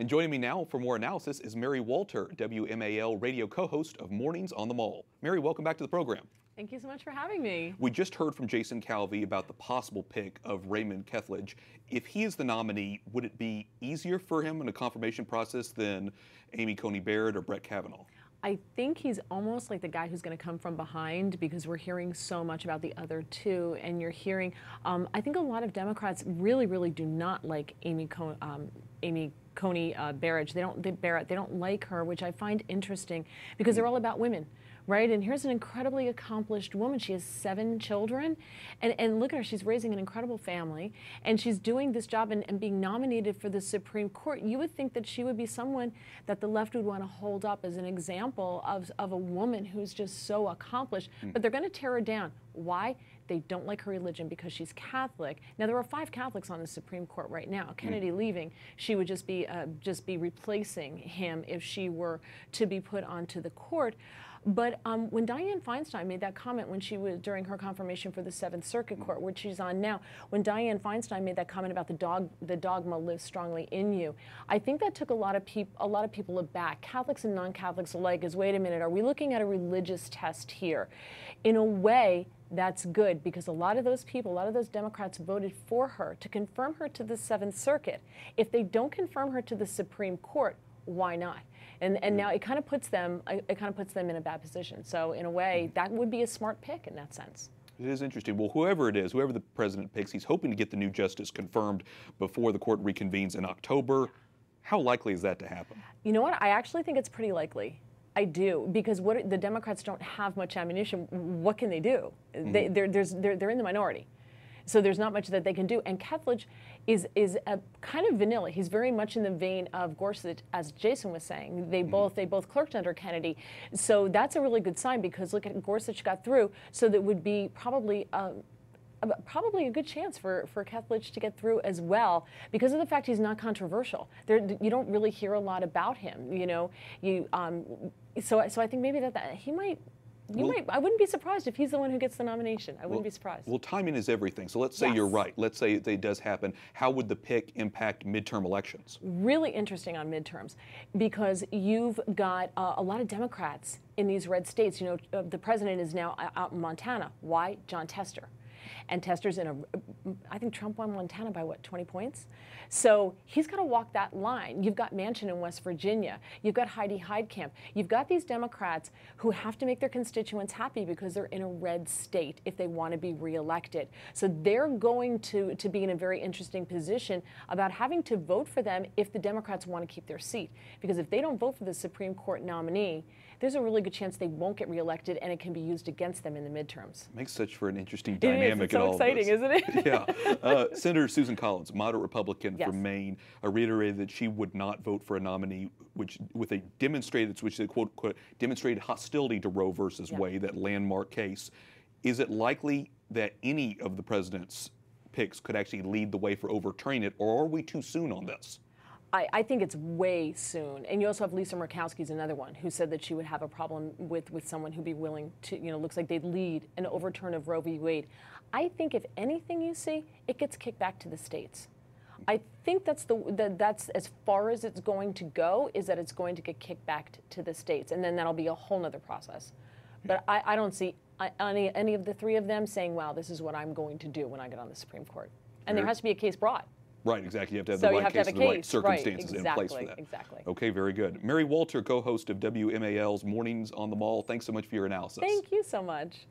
And joining me now for more analysis is Mary Walter, WMAL radio co-host of Mornings on the Mall. Mary, welcome back to the program. Thank you so much for having me. We just heard from Jason Calvey about the possible pick of Raymond Kethledge. If he is the nominee, would it be easier for him in a confirmation process than Amy Coney Barrett or Brett Kavanaugh? I think he's almost like the guy who's going to come from behind, because we're hearing so much about the other two, and you're hearing, I think a lot of Democrats really do not like Amy Coney Barrett. They don't like her, which I find interesting because they're all about women, right? And here's an incredibly accomplished woman. She has 7 children, and look at her. She's raising an incredible family, and she's doing this job and being nominated for the Supreme Court. You would think that she would be someone that the left would want to hold up as an example of a woman who's just so accomplished, but they're going to tear her down. Why? They don't like her religion because she's Catholic. Now, there are 5 Catholics on the Supreme Court right now. Kennedy leaving, she would just be replacing him if she were to be put onto the court. But when Dianne Feinstein made that comment when she was during her confirmation for the 7th Circuit Court, which she's on now, when Dianne Feinstein made that comment about the dogma lives strongly in you, I think that took a lot of people aback, Catholics and non-Catholics alike. Is, wait a minute, are we looking at a religious test here? In a way, that's good, because a lot of those people, a lot of those Democrats voted for her to confirm her to the 7th Circuit. If they don't confirm her to the Supreme Court, why not? And now it kind of puts them in a bad position. So in a way, that would be a smart pick in that sense. It is interesting. Well, whoever it is, whoever the president picks, he's hoping to get the new justice confirmed before the court reconvenes in October. How likely is that to happen? You know what? I actually think it's pretty likely. I do, because the Democrats don't have much ammunition. What can they do? They're in the minority. So there's not much that they can do. And Kethledge is a kind of vanilla. He's very much in the vein of Gorsuch, as Jason was saying. They both clerked under Kennedy. So that's a really good sign, because look at Gorsuch got through. So that would be probably a good chance for Kethledge to get through as well, because of the fact he's not controversial. You don't really hear a lot about him, you know. So I think maybe that he might. I wouldn't be surprised if he's the one who gets the nomination. I wouldn't be surprised. Well, timing is everything. So let's say you're right. Let's say it does happen. How would the pick impact midterm elections? Really interesting on midterms, because you've got a lot of Democrats in these red states. You know, the president is now out in Montana. Why? John Tester. And Tester's in I think Trump won Montana by what, 20 points? So he's got to walk that line. You've got Manchin in West Virginia. You've got Heidi Heitkamp. You've got these Democrats who have to make their constituents happy because they're in a red state if they want to be reelected. So they're going to be in a very interesting position about having to vote for them if the Democrats want to keep their seat. Because if they don't vote for the Supreme Court nominee, there's a really good chance they won't get reelected, and it can be used against them in the midterms. Makes such for an interesting dynamic at all. It's so exciting, isn't it? Yeah. Senator Susan Collins, moderate Republican from Maine, reiterated that she would not vote for a nominee which they quote demonstrated hostility to Roe versus Wade, that landmark case. Is it likely that any of the president's picks could actually lead the way for overturning it, or are we too soon on this? I think it's way soon. And you also have Lisa Murkowski's another one who said that she would have a problem with someone who'd be willing to, you know, looks like they'd lead an overturn of Roe v. Wade. I think if anything you see, it gets kicked back to the states. I think that's as far as it's going to go, is that it's going to get kicked back to the states. And then that'll be a whole nother process. But I don't see any of the three of them saying, wow, this is what I'm going to do when I get on the Supreme Court. And there has to be a case brought. Right, exactly. You have to have the right case and the right circumstances in place for that. Okay, very good. Mary Walter, co-host of WMAL's Mornings on the Mall, thanks so much for your analysis. Thank you so much.